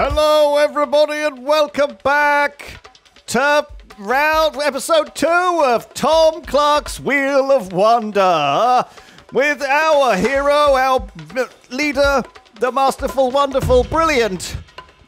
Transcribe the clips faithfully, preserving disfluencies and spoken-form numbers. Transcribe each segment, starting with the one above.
Hello, everybody, and welcome back to round episode two of Tom Clark's Wheel of Wonder with our hero, our leader, the masterful, wonderful, brilliant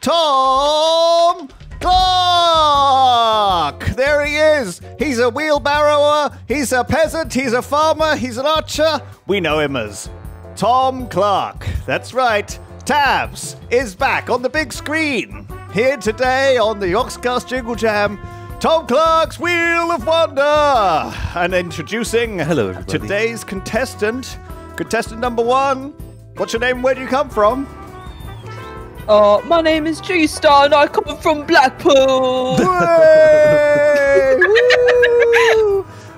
Tom Clark! There he is! He's a wheelbarrower, he's a peasant, he's a farmer, he's an archer. We know him as Tom Clark. That's right. Tabs is back on the big screen. Here today on the Oxcast Jingle Jam, Tom Clark's Wheel of Wonder. And introducing Hello, everybody. Today's contestant, contestant number one. What's your name? Where do you come from? Uh, my name is G-Star and I come from Blackpool.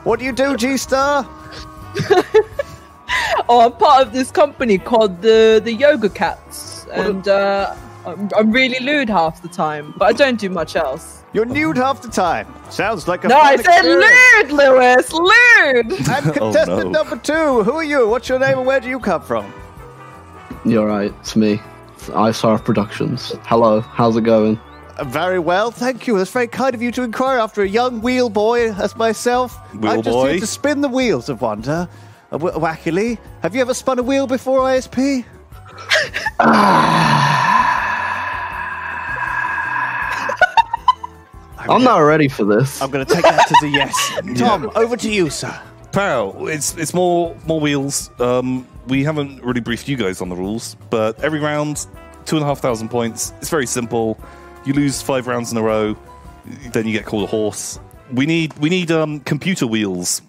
What do you do, G-Star? Oh, I'm part of this company called the the Yoga Cats, and uh, I'm, I'm really lewd half the time, but I don't do much else. You're nude half the time. Sounds like a no. I said lewd, Lewis, lewd. I'm contestant oh, no. number two. Who are you? What's your name, and where do you come from? You're right. It's me. It's I S P Productions. Hello. How's it going? Very well, thank you. That's very kind of you to inquire after a young wheel boy as myself. Wheel I just boy. Need to spin the wheels of wonder. Wackily, have you ever spun a wheel before, I S P? I'm, I'm not ready for this. I'm going to take that as a yes. Tom, yeah. Over to you, sir. Pal, it's it's more more wheels. Um, we haven't really briefed you guys on the rules, but every round, two and a half thousand points. It's very simple. You lose five rounds in a row, then you get called a horse. We need we need um, computer wheels.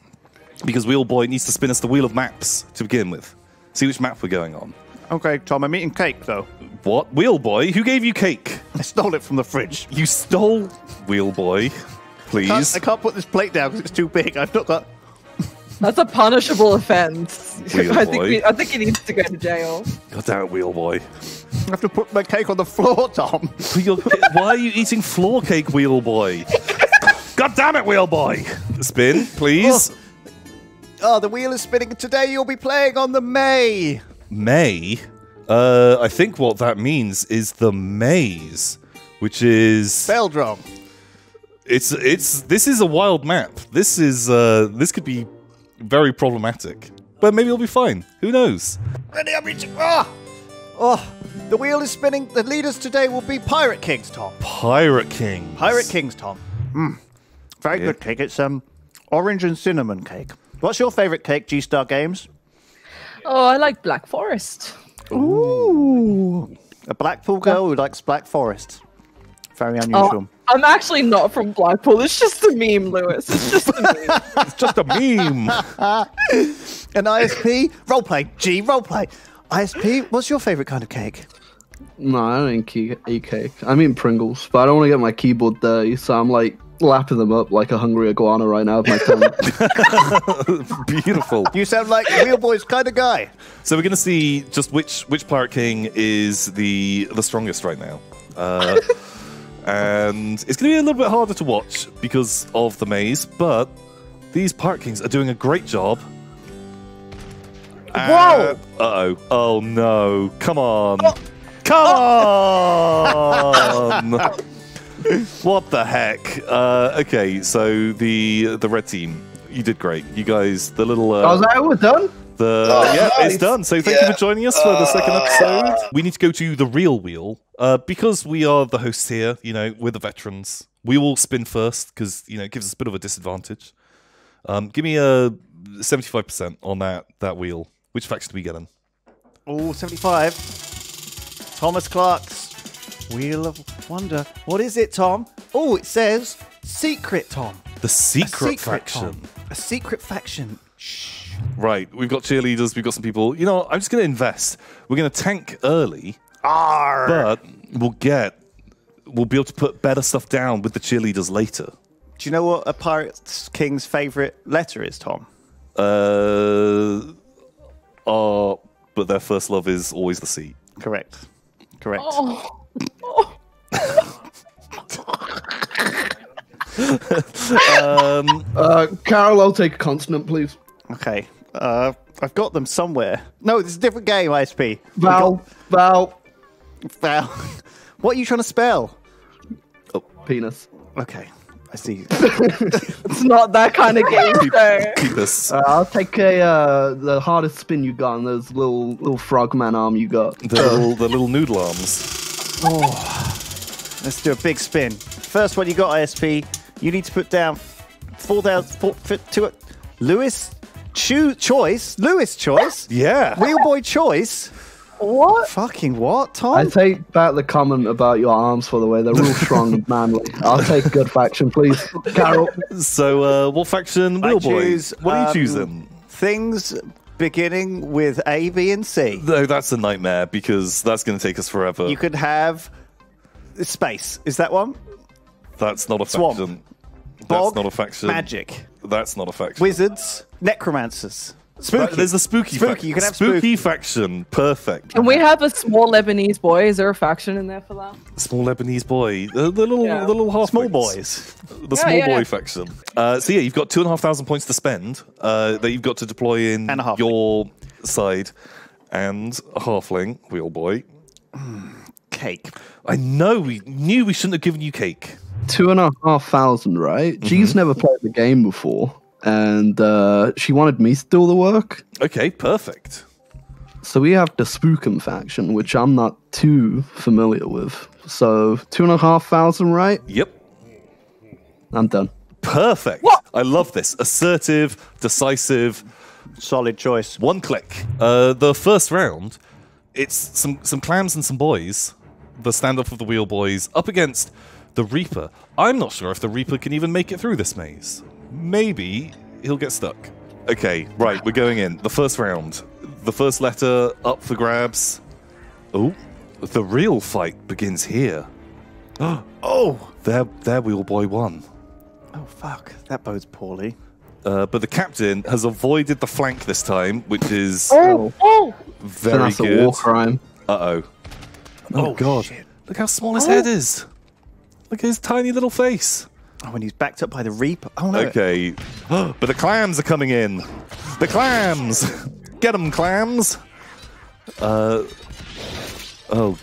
Because Wheelboy needs to spin us the wheel of maps to begin with. See which map we're going on. Okay, Tom, I'm eating cake, though. What? Wheelboy? Who gave you cake? I stole it from the fridge. You stole Wheelboy? Please. I can't, I can't put this plate down because it's too big. I've not got... That's a punishable offense. I think we, I think he needs to go to jail. God damn it, Wheelboy. I have to put my cake on the floor, Tom. Why are you eating floor cake, Wheelboy? God damn it, Wheelboy! Spin, please. Oh. Oh, the wheel is spinning. Today you'll be playing on the May. May? Uh, I think what that means is the maze, which is... Spelled wrong. It's, it's, this is a wild map. This is, uh, this could be very problematic. But maybe it'll be fine. Who knows? Oh, oh, the wheel is spinning. The leaders today will be Pirate Kings, Tom. Pirate Kings. Pirate Kings, Tom. Mm. Very yeah. good cake. It's um, orange and cinnamon cake. What's your favourite cake, G-Star Games? Oh, I like Black Forest. Ooh. A Blackpool girl who likes Black Forest. Very unusual. Oh, I'm actually not from Blackpool. It's just a meme, Lewis. It's just a meme. It's just a meme. An I S P? Roleplay. G, roleplay. I S P, what's your favourite kind of cake? No, I don't eat cake. I mean Pringles, but I don't want to get my keyboard dirty, so I'm like... lapping them up like a hungry iguana right now with my tongue. Beautiful. You sound like Wheelboy's kind of guy. So we're going to see just which which Pirate King is the the strongest right now. Uh, and it's going to be a little bit harder to watch because of the maze, but these Pirate Kings are doing a great job. Whoa! Uh-oh. Oh, no. Come on. Oh. Come oh. on! What the heck? Uh, okay, so the the red team, you did great. You guys, the little... Uh, oh, is that all done? The, oh, yeah, nice. It's done. So thank yeah. you for joining us for the second episode. We need to go to the real wheel. Uh, because we are the hosts here, you know, we're the veterans. We will spin first because, you know, it gives us a bit of a disadvantage. Um, give me a seventy-five percent on that, that wheel. Which faction do we get in? Oh, seventy-five. Thomas Clark's Wheel of Wonder. What is it, Tom? Oh, it says Secret Tom. The Secret, secret Faction. Tom. A Secret Faction. Shh. Right, we've got cheerleaders, we've got some people. You know, I'm just going to invest. We're going to tank early, Arr. but we'll get, we'll be able to put better stuff down with the cheerleaders later. Do you know what a Pirate King's favourite letter is, Tom? Uh, uh, but their first love is always the C. Correct. Correct. Oh. um, uh, Carol, I'll take a consonant, please. Okay. Uh, I've got them somewhere. No, it's a different game, I S P. Val. Val. Val. What are you trying to spell? Oh, penis. Okay. I see. It's not that kind of game, sir. Penis. Uh, I'll take a, uh, the hardest spin you got on those little little frogman arm you got. The little, the little noodle arms. Oh. Let's do a big spin. First one you got, I S P. You need to put down four thousand four foot two. Lewis Cho choice. Lewis choice. Yeah. Wheelboy choice. What? Fucking what, Tom? I take back the comment about your arms, for the way they're real strong and manly. I'll take good faction, please, Carol. So, uh, what faction, Wheelboy? What um, do you choose them? Things beginning with A, B, and C. No, that's a nightmare because that's going to take us forever. You could have space. Is that one? That's not a Swamp. faction. Bog, that's not a faction. Magic. That's not a faction. Wizards, necromancers. Spooky. There's a spooky, spooky. faction. You can have spooky, spooky faction. Perfect. Can we have a small Lebanese boy? Is there a faction in there for that? Small Lebanese boy. The, the little, yeah. the little half small boys. The yeah, small yeah, boy yeah. faction. Uh, so yeah, you've got two and a half thousand points to spend uh, that you've got to deploy in your side, and a halfling Wheelboy. Cake. I know. We knew we shouldn't have given you cake. Two and a half thousand, right? Mm-hmm. G's never played the game before. And uh, she wanted me to do the work. Okay, perfect. So we have the Spookum faction, which I'm not too familiar with. So two and a half thousand, right? Yep. I'm done. Perfect. What? I love this. Assertive, decisive. Solid choice. One click. Uh, the first round, it's some, some clams and some boys. The standoff of the Wheel Boys up against the Reaper. I'm not sure if the Reaper can even make it through this maze. Maybe he'll get stuck. Okay, right, we're going in. The first round. The first letter up for grabs. Oh, the real fight begins here. Oh, their, their Wheelboy won. Oh, fuck. That bodes poorly. Uh, but the captain has avoided the flank this time, which is oh, oh. very That's good. That's a war crime. Uh-oh. Oh, oh, God. Shit. Look how small his oh. head is. Look at his tiny little face. Oh, when he's backed up by the Reaper. Oh, no. Okay. But the clams are coming in. The clams! Get them, clams! Uh, oh,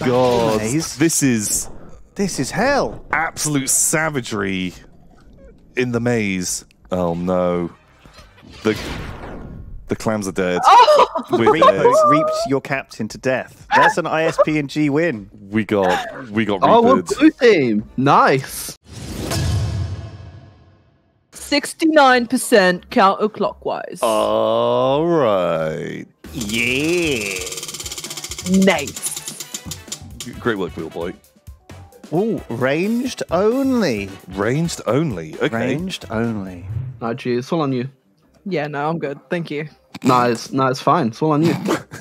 God. This is... This is hell. Absolute savagery in the maze. Oh, no. The the clams are dead. Oh! Reapers reaped your captain to death. That's an I S P and G win. We got, we got oh, Reapered. Oh, blue team. Nice. sixty-nine percent counterclockwise. All right. Yeah. Nice. Great work, Wheelboy. Oh, ranged only. Ranged only. Okay. Ranged only. Oh, gee, it's all on you. Yeah, no, I'm good. Thank you. No, it's, no, it's fine. It's all on you.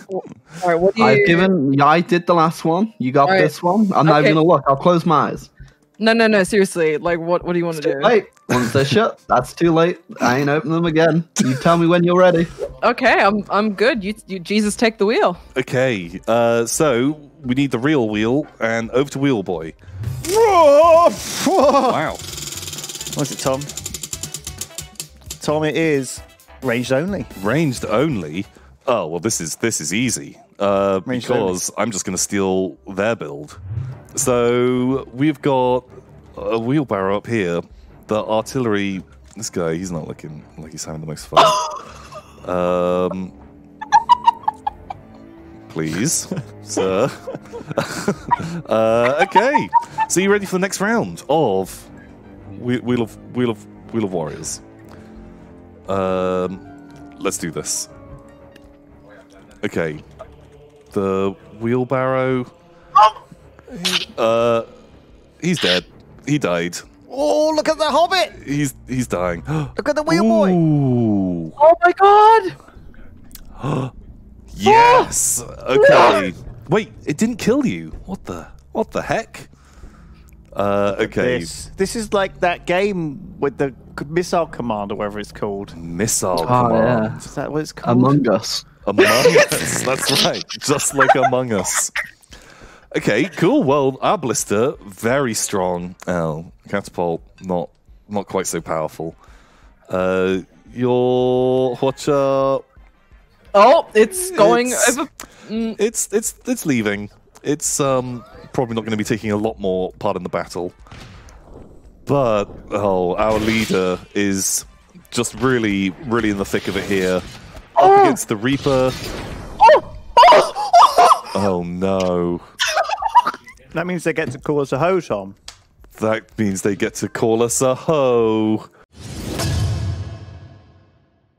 All right, what do you... I've given... Yeah, I did the last one. You got right. this one. I'm okay. not even going to look. I'll close my eyes. No, no, no, seriously. Like, what What do you want it's to do? Too late. Once they're shut, that's too late. I ain't opening them again. You tell me when you're ready. Okay, I'm I'm good. You, you Jesus, take the wheel. Okay, uh, so we need the real wheel, and over to Wheelboy. Wow. What is it, Tom? Tom, it is ranged only. Ranged only? Oh, well, this is, this is easy. Uh, because only. I'm just going to steal their build. So we've got a wheelbarrow up here. The artillery. This guy, he's not looking like he's having the most fun. um, please, sir. uh, okay. So you ready for the next round of Wheel of Wheel of Wheel of Warriors? Um, let's do this. Okay. The wheelbarrow. Uh, he's dead. He died. Oh, look at the Hobbit! He's he's dying. Look at the Wheelboy! Ooh. Oh my God! Yes. Okay. Wait, it didn't kill you. What the? What the heck? Uh, okay. This. this is like that game with the missile command, or whatever it's called. Missile oh, command. Yeah. Is that what it's called? Among Us. Among Us. That's right. Just like Among Us. Okay, cool. Well, our blister, very strong. Oh, catapult, not not quite so powerful. Uh, your Hotcha. Oh, it's going it's, over. Mm. It's it's it's leaving. It's um probably not going to be taking a lot more part in the battle. But, oh, our leader is just really, really in the thick of it here. Up against the Reaper. Oh, no. That means they get to call us a hoe, Tom. That means they get to call us a hoe.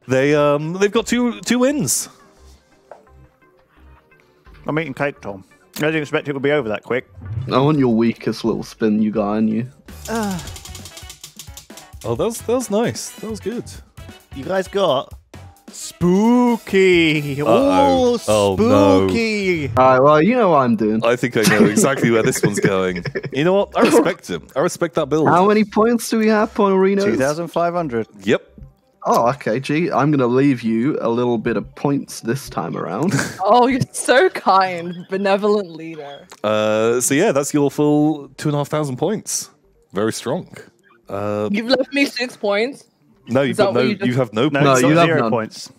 They, um, they've got two two wins. I'm eating cake, Tom. I didn't expect it would be over that quick. I want your weakest little spin you got in you. Uh. Oh, that was, that was nice. That was good. You guys got spooky. Uh-oh. Oh, spooky. Oh, no. All right, well, you know what I'm doing. I think I know exactly where this one's going. You know what? I respect him. I respect that build. How many points do we have, Ponorino? two thousand five hundred. Yep. Oh, okay, gee, I'm going to leave you a little bit of points this time around. Oh, you're so kind, benevolent leader. Uh, so yeah, that's your full two and a half thousand points. Very strong. Uh, You've left me six points? No, you've got no, you, you have no points. No, you have zero none. points.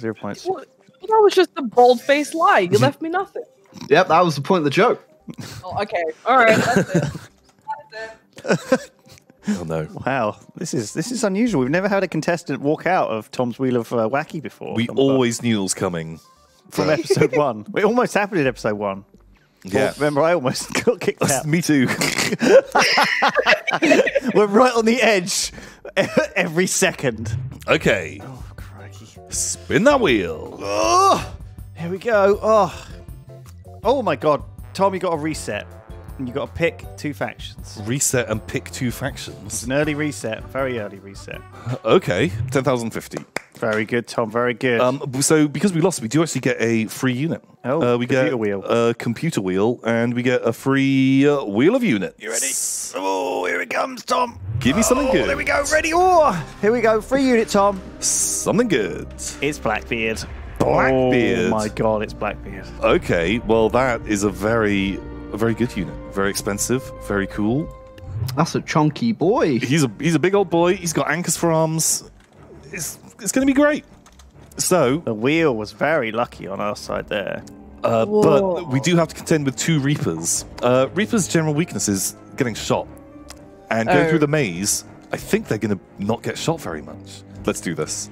Zero points. Well, that was just a bold-faced lie. You left me nothing. Yep, that was the point of the joke. Oh, okay. All right, that's it. That's it. Oh no! Wow, this is this is unusual. We've never had a contestant walk out of Tom's Wheel of uh, Wacky before. We always about. knew it was coming from episode one. It almost happened in episode one. Yeah, well, remember I almost got kicked out. Me too. We're right on the edge every second. Okay. Oh crikey! Spin that wheel. Oh, here we go. Oh, oh my God, Tom, you got a reset. And you got to pick two factions. Reset and pick two factions. It's an early reset, very early reset. Okay, ten thousand fifty. Very good, Tom. Very good. Um, so because we lost, we do actually get a free unit. Oh, uh, we computer get wheel. a computer wheel, and we get a free uh, wheel of units. You ready? Oh, here it comes, Tom. Give me something oh, good. There we go. Ready? Oh, here we go. Free unit, Tom. Something good. It's Blackbeard. Blackbeard. Oh my God, it's Blackbeard. Okay, well that is a very A very good unit. Very expensive. Very cool. That's a chunky boy. He's a he's a big old boy. He's got anchors for arms. It's it's going to be great. So the wheel was very lucky on our side there. Uh, but we do have to contend with two Reapers. Uh, Reapers' general weakness is getting shot, and going oh. through the maze. I think they're going to not get shot very much. Let's do this.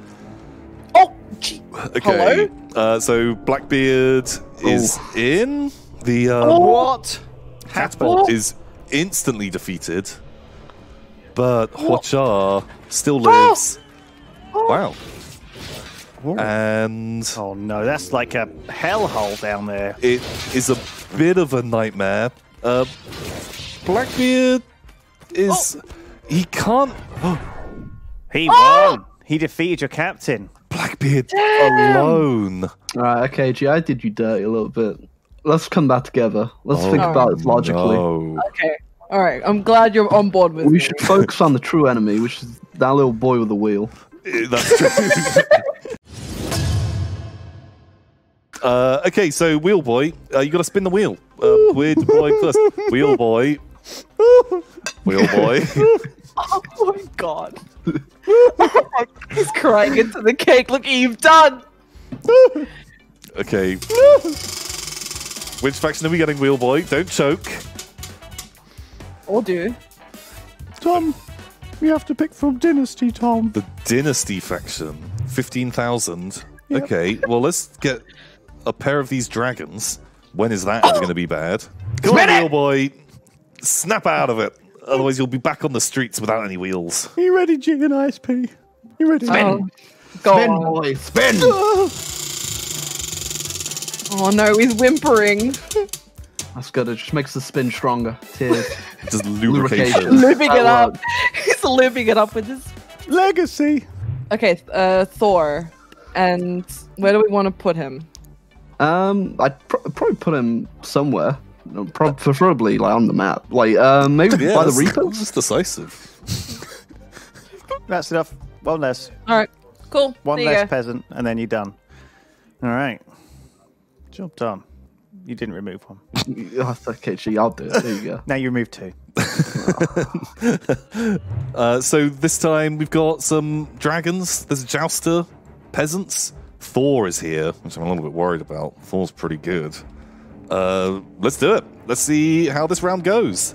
Oh, gee. Okay. Hello? Uh, so Blackbeard Ooh. is in. The um, oh, what Catapult what? is instantly defeated, but Huachar still lives. Oh. Wow! Oh. And oh no, that's like a hellhole down there. It is a bit of a nightmare. Uh, Blackbeard is oh. he can't. he oh. won. He defeated your captain. Blackbeard Damn. alone. All right, okay, G, I did you dirty a little bit. Let's come back together. Let's oh, think about it logically. No. Okay. All right. I'm glad you're on board with we me. We should focus on the true enemy, which is that little boy with the wheel. That's true. uh, okay, so Wheelboy, uh, you got to spin the wheel. Uh, weird boy first. Wheelboy. Wheelboy. Oh my God. He's crying into the cake. Look what you've done. Okay. Which faction are we getting, Wheelboy? Don't choke. Or do. Tom, we have to pick from Dynasty, Tom. The Dynasty faction. fifteen thousand. Yep. Okay, well, let's get a pair of these dragons. When is that oh. going to be bad? Come on, Wheelboy. Snap out of it. Otherwise, you'll be back on the streets without any wheels. Are you ready, G and I S P? You ready? Spin. Oh. Go Spin, on. boy. Spin. Oh. Oh no, he's whimpering. That's good. It just makes the spin stronger. Tears. Just lubrication. Lubing it up. He's lubing it up with his legacy. Okay, uh, Thor, and where do we want to put him? Um, I'd pr probably put him somewhere. Pro preferably like on the map. Like, uh, maybe yeah, by the Reapers. That's decisive. That's enough. One less. All right. Cool. One there less peasant, and then you're done. All right. Job done. You didn't remove one. Okay, gee, I'll do it. There you go. Now you remove two. uh, so this time we've got some dragons. There's a jouster, peasants. Thor is here, which I'm a little bit worried about. Thor's pretty good. Uh, let's do it. Let's see how this round goes.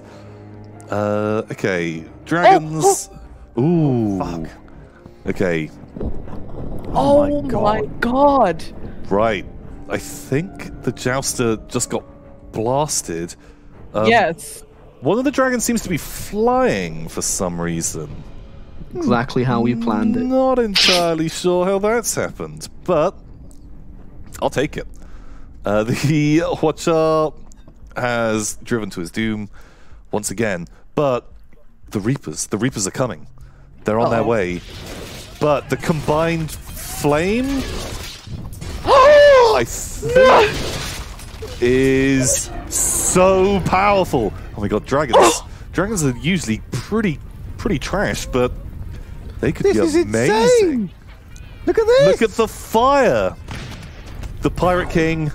Uh, okay. Dragons. Oh, oh. Ooh. Oh, fuck. Okay. Oh, oh my, god. my god. Right. I think the Jouster just got blasted. Um, yes. One of the dragons seems to be flying for some reason. Exactly how we planned it. Not entirely sure how that's happened, but I'll take it. Uh, the Watcher has driven to his doom once again, but the Reapers, the Reapers are coming. They're on uh-oh. their way, but the combined flame, I think, is so powerful. Oh my god, dragons. Dragons are usually pretty, pretty trash, but they could this be amazing. Is insane. Look at this. Look at the fire. The Pirate King.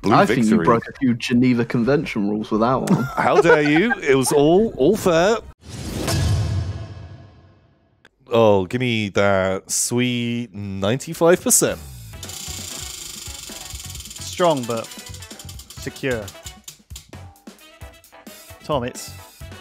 Blue I victory. think you broke a few Geneva Convention rules with that one. How dare you? It was all all fair. Oh, give me that sweet ninety-five percent. Strong, but secure. Tom, it's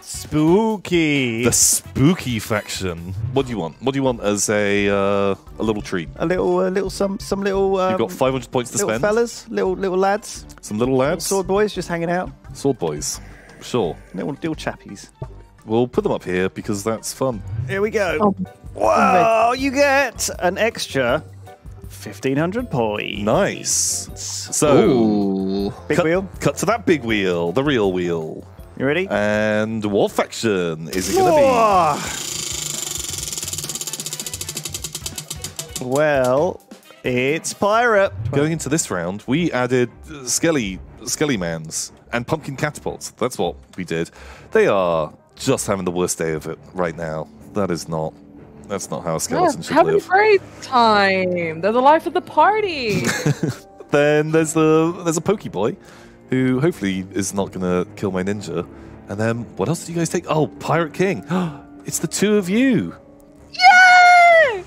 spooky. The spooky faction. What do you want? What do you want as a uh, a little treat? A little, a little, some, some little. Um, You've got five hundred points to little spend. Little fellas, little, little lads. Some little lads. Little sword boys, just hanging out. Sword boys, sure. Little, little chappies. We'll put them up here because that's fun. Here we go. Oh. Wow, you get an extra fifteen hundred points. Nice. So, Ooh. big cut, wheel. Cut to that big wheel, the real wheel. You ready? And what faction is it going to be? Well, it's Pirate. Going into this round, we added Skelly, Skelly Mans and Pumpkin Catapults. That's what we did. They are just having the worst day of it right now. That is not. That's not how a skeleton yeah, should having live. Having a great time. They're the life of the party. Then there's the there's a Pokey Boy, who hopefully is not going to kill my ninja. And then, what else do you guys take? Oh, Pirate King. It's the two of you. Yeah!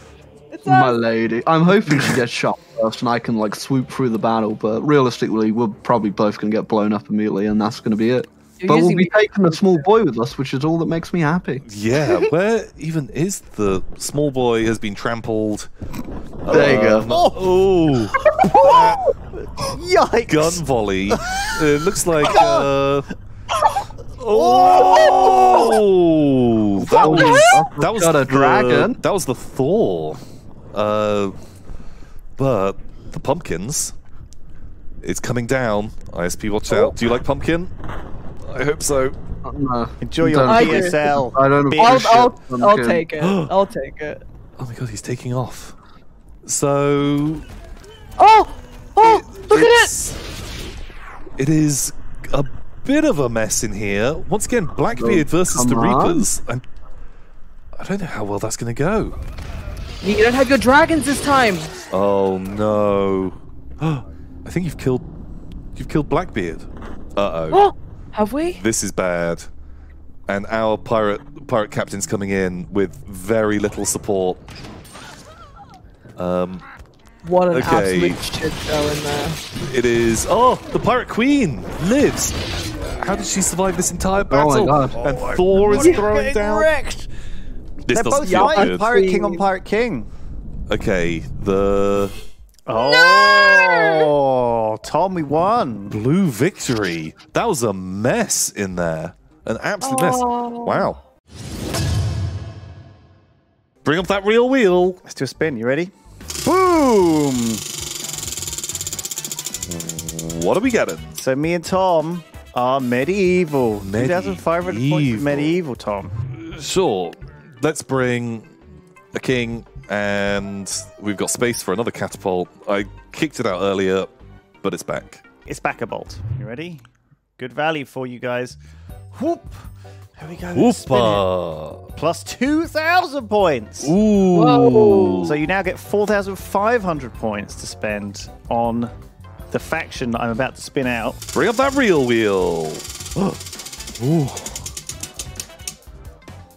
It's my lady. I'm hoping she gets shot first and I can, like, swoop through the battle. But realistically, we're probably both going to get blown up immediately and that's going to be it. You're but we'll be taking a small boy with us, which is all that makes me happy. Yeah, where even is the small boy has been trampled? There you um, go. Oh! oh. Yikes! Gun volley. It looks like. Uh, oh! That was, that was got a the, dragon. That was the Thor. Uh, but the pumpkins. It's coming down. I S P, watch out. Oh. Do you like pumpkin? I hope so. Uh, no. Enjoy your P S L. I don't know. I'll, I'll, I'll take it. I'll take it. Oh my god, he's taking off. So. Oh! Oh! It, look at it! It is a bit of a mess in here. Once again, Blackbeard versus the Reapers. And I don't know how well that's going to go. You don't have your dragons this time. Oh no! I think you've killed. You've killed Blackbeard. Uh oh. oh have we? This is bad. And our pirate pirate captain's coming in with very little support. Um. What an okay. absolute shit show in there. It is. Oh, the Pirate Queen lives. How did she survive this entire battle? Oh my god. And oh Thor my god. is throwing You're down. Wrecked. This They're both young. Pirate King on Pirate King. Okay, the. Oh, no! Tom, we won. Blue victory. That was a mess in there. An absolute oh. mess. Wow. Bring up that real wheel. Let's do a spin. You ready? Boom! What are we getting? So me and Tom are medieval. medieval. two thousand five hundred points medieval, Tom. Sure. Let's bring a king, and we've got space for another catapult. I kicked it out earlier, but it's back. It's back a bolt. You ready? Good value for you guys. Whoop! Here we go. Whoopa. Plus two thousand points. Ooh. Whoa. So you now get four thousand five hundred points to spend on the faction that I'm about to spin out. Bring up that real wheel. Ooh.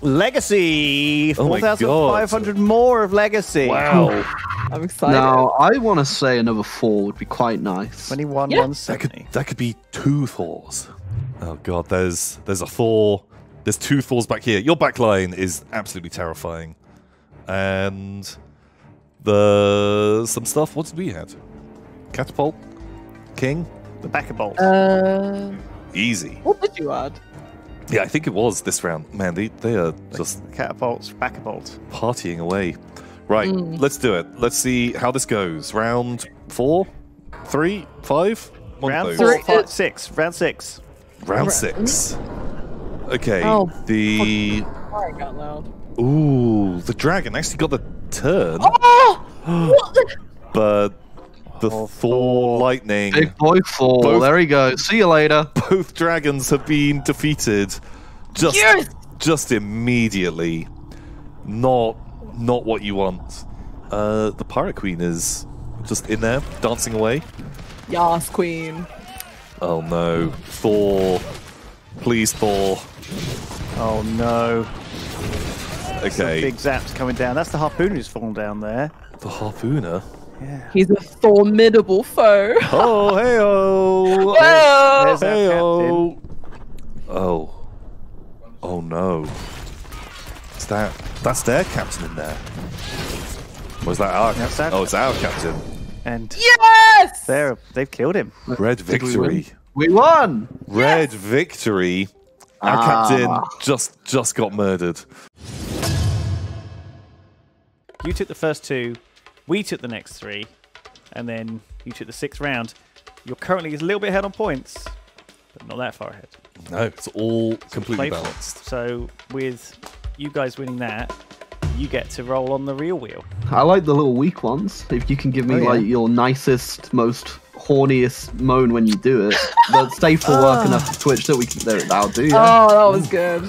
Legacy. four thousand five hundred oh more of legacy. Wow. I'm excited. Now, I want to say another Thor would be quite nice. twenty-one, yeah. one seventy. That could, that could be two Thors. Oh, God. There's there's a Thor. There's two Thors back here. Your back line is absolutely terrifying. And the some stuff. What did we have? Catapult? King? The backer bolt. Uh, Easy. What did you add? Yeah, I think it was this round. Man, they, they are just... The catapults, backer bolt. Partying away. Right, mm. let's do it. Let's see how this goes. Round four? Three? Five? One round three, five, six. Round six. Round six. Okay, oh, the... Sorry, I got loud. Ooh, the dragon actually got the turn. Oh! What the... But... The oh, Thor lightning. Big boy Thor. Both, there we go. See you later. Both dragons have been defeated. Just, yes! just immediately. Not, not what you want. Uh, the pirate queen is just in there, dancing away. Yas, queen. Oh no, Thor! Please, Thor. Oh no. Okay. Some big zaps coming down. That's the harpooner who's fallen down there. The harpooner. Yeah. He's a formidable foe. Oh, hey-oh! Hey-oh! Hey-oh! Oh. Oh, no. Is that... That's their captain in there. Was that our captain? That. Oh, it's our captain. And... Yes! They're, they've killed him. Red victory. We, we won! Red yes! victory. Our ah. captain just just got murdered. You took the first two. We took the next three, and then you took the sixth round. You're currently a little bit ahead on points, but not that far ahead. No, it's all it's completely balanced. So with you guys winning that, you get to roll on the real wheel. I like the little weak ones. If you can give me oh, yeah. like your nicest, most horniest moan when you do it, but stay for work enough to Twitch that we can do it. That'll do. Yeah. Oh, that was good.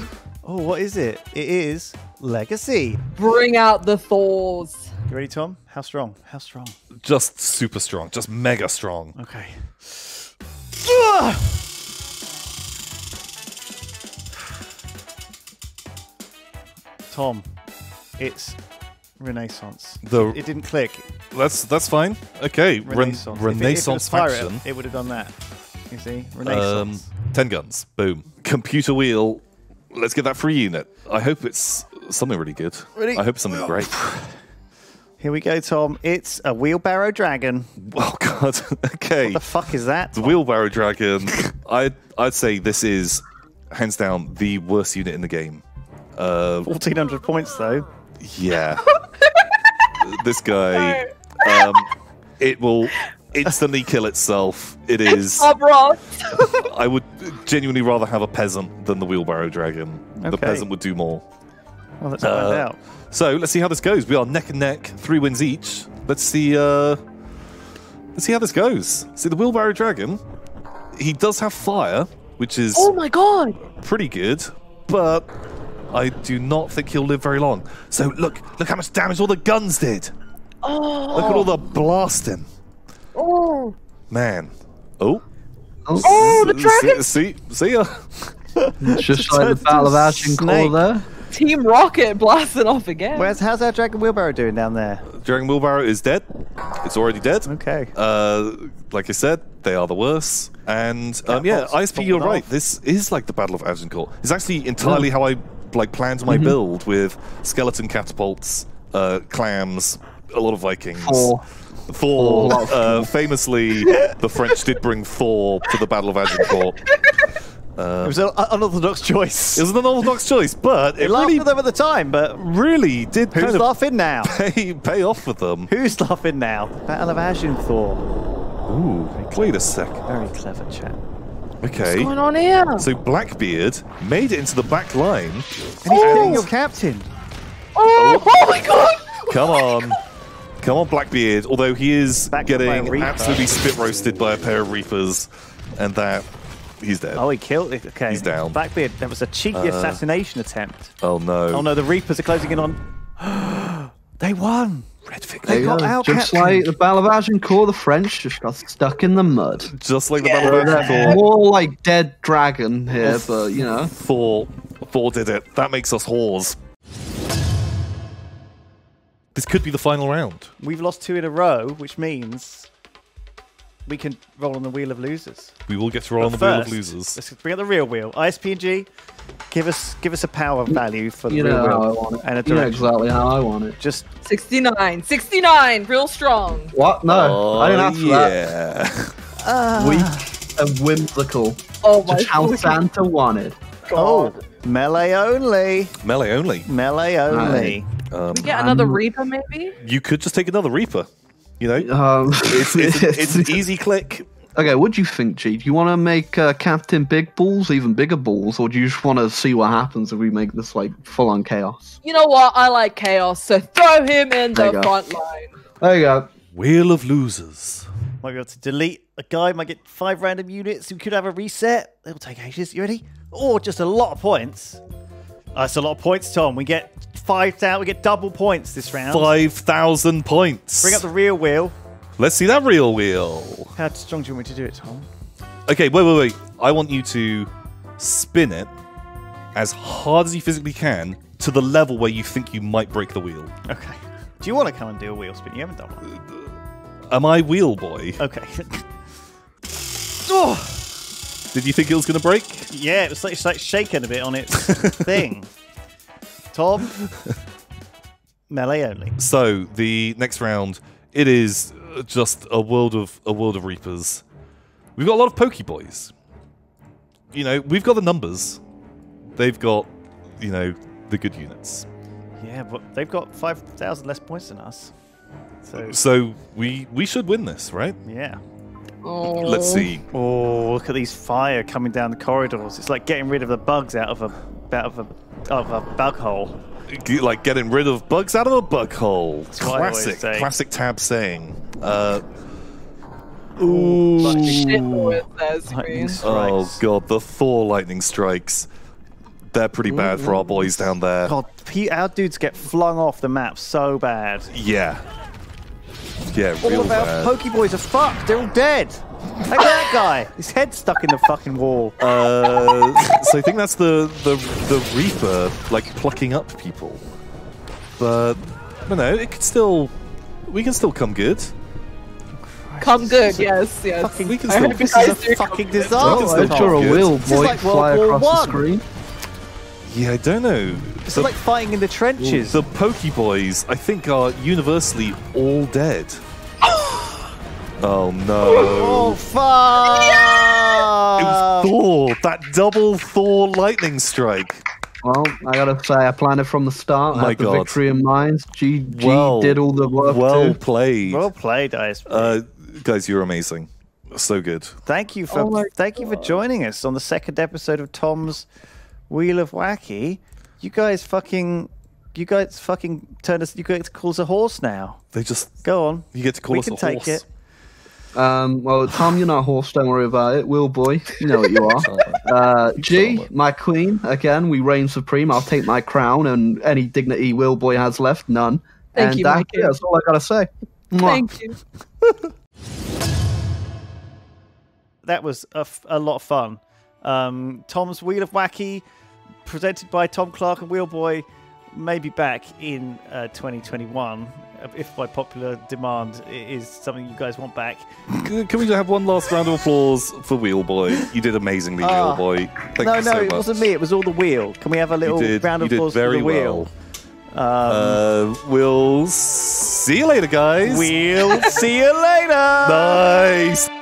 Oh, what is it? It is Legacy. Bring out the Thors. You ready, Tom? How strong? How strong? Just super strong. Just mega strong. Okay. Tom, it's Renaissance. The... It didn't click. That's that's fine. Okay. Renaissance. Ren Renaissance if it, if it faction. It, it would have done that. You see? Renaissance. Um, ten guns. Boom. Computer wheel. Let's get that free unit. I hope it's something really good. Ready? I hope something great. Here we go, Tom. It's a wheelbarrow dragon. Oh, God. Okay. What the fuck is that, Tom? The wheelbarrow dragon. I'd, I'd say this is, hands down, the worst unit in the game. Uh, fourteen hundred points, though. Yeah. This guy, um, it will instantly kill itself. It is... I would genuinely rather have a peasant than the wheelbarrow dragon. Okay. The peasant would do more. Well, let's find uh, out. So let's see how this goes. We are neck and neck, three wins each. Let's see. Uh, let's see how this goes. See the wheelbarrow dragon. He does have fire, which is oh my god, pretty good. But I do not think he'll live very long. So look, look how much damage all the guns did. Oh. Look at all the blasting. Oh man. Oh. Oh, the dragon. See, see ya. Just like the Battle of Agincourt there. Team Rocket blasting off again. Where's, how's that Dragon Wheelbarrow doing down there? Dragon Wheelbarrow is dead. It's already dead. Okay. Uh, like I said, they are the worst. And um, yeah, I S P, you're right. Off. This is like the Battle of Agincourt. It's actually entirely mm. how I like planned my mm-hmm. build with skeleton catapults, uh, clams, a lot of Vikings. Thor. Thor. Thor. Uh, famously, the French did bring Thor to the Battle of Agincourt. Um, it was an unorthodox choice. It was an unorthodox choice, but it laughed really, at them at the time, but really did. Who's kind of laughing now? Pay, pay off with them. Who's laughing now? Battle of Agincourt. Ooh, very wait a sec. Very clever chat. Okay. What's going on here? So Blackbeard made it into the back line. And he's killing your captain. Oh, oh my god! Come on. Come on, Blackbeard. Although he is back getting absolutely spit roasted by a pair of Reapers, and that. He's dead. Oh, he killed it. Okay. He's down. Blackbeard, that was a cheeky uh, assassination attempt. Oh, no. Oh, no, the Reapers are closing in on... They won! Red victory. They, they got out. Just captain. Like the Battle of Agincourt, the French just got stuck in the mud. Just like the yeah. Battle of Agincourt. More like dead dragon here, but, you know. Thor. Thor did it. That makes us whores. This could be the final round. We've lost two in a row, which means we can roll on the Wheel of Losers. We will get to roll but on the first, Wheel of Losers. Let's bring out the real wheel. I S P and G, give us give us a power value for the you real know wheel. How I want it. And a you know exactly how I want it. Just sixty-nine. sixty-nine. Real strong. What? No. Oh, I didn't ask yeah. for that. uh, Weak and whimsical. Oh my god. Just how Santa wanted. God. Oh. Melee only. Melee only. Melee only. Um, we get another um, Reaper, maybe? You could just take another Reaper. You know? Um, it's, it's, it's an easy click. Okay, what do you think, G? Do you want to make uh, Captain Big Balls even bigger balls, or do you just want to see what happens if we make this, like, full-on chaos? You know what? I like chaos, so throw him in the front line. There you go. Wheel of Losers. Might be able to delete a guy, might get five random units. We could have a reset. It'll take ages. You ready? Or just a lot of points. That's uh, a lot of points, Tom. We get five thousand. We get double points this round. Five thousand points. Bring up the real wheel. Let's see that real wheel. How strong do you want me to do it, Tom? Okay, wait, wait, wait. I want you to spin it as hard as you physically can to the level where you think you might break the wheel. Okay. Do you want to come and do a wheel spin? You haven't done one. Am I Wheelboy? Okay. Oh. Did you think it was going to break? Yeah, it was like, like shaking a bit on its thing. Tom, melee only. So the next round, it is just a world of a world of Reapers. We've got a lot of Pokeboys. You know, we've got the numbers. They've got, you know, the good units. Yeah, but they've got five thousand less points than us. So, so we we should win this, right? Yeah. Oh. Let's see. Oh, look at these fire coming down the corridors. It's like getting rid of the bugs out of a out of a, out of a bug hole. Like getting rid of bugs out of a bug hole. That's classic, classic Tab saying. Uh, ooh. Lightning strikes. Oh god, the Thor lightning strikes. They're pretty bad ooh. For our boys down there. God, our dudes get flung off the map so bad. Yeah. Yeah, all real of our bad. Pokeboys are fucked. They're all dead. Look at that guy. His head's stuck in the fucking wall. Uh, so I think that's the, the the Reaper, like, plucking up people. But, I don't know, it could still... We can still come good. Christ. Come good, yes, yes. Fucking, we can still, this is a fucking disaster. Oh, I'm sure a wheel might fly across the screen. Yeah, I don't know. It's like fighting in the trenches. The Pokeboys, I think, are universally all dead. Oh, no. Oh, fuck! Yeah! It was Thor. That double Thor lightning strike. Well, I gotta say, I planned it from the start. I My had God. the victory in mind. G, G well, did all the work, Well too. played. Well played, guys. Uh, guys, you're amazing. So good. Thank you for oh thank God. you for joining us on the second episode of Tom's Wheel of Wacky. You guys fucking, you guys fucking turn us. You guys get to call us a horse now. They just go on. You get to call we us a horse. We can take it. Um, well, Tom, you're not a horse. Don't worry about it. Will boy, you know what you are. uh, G, my queen. Again, we reign supreme. I'll take my crown and any dignity Will boy has left, none. Thank and you, that, yeah, that's all I gotta say. Mwah. Thank you. That was a, f a lot of fun. Um, Tom's Wheel of Wacky, presented by Tom Clark and Wheelboy, maybe back in uh, twenty twenty-one, if by popular demand it is something you guys want back. Can we just have one last round of applause for Wheelboy? You did amazingly, uh, Wheelboy. Thank no, you so no, much. It wasn't me. It was all the wheel. Can we have a little did, round of applause for the wheel? Well. Um, uh, we'll see you later, guys. We'll see you later. Nice.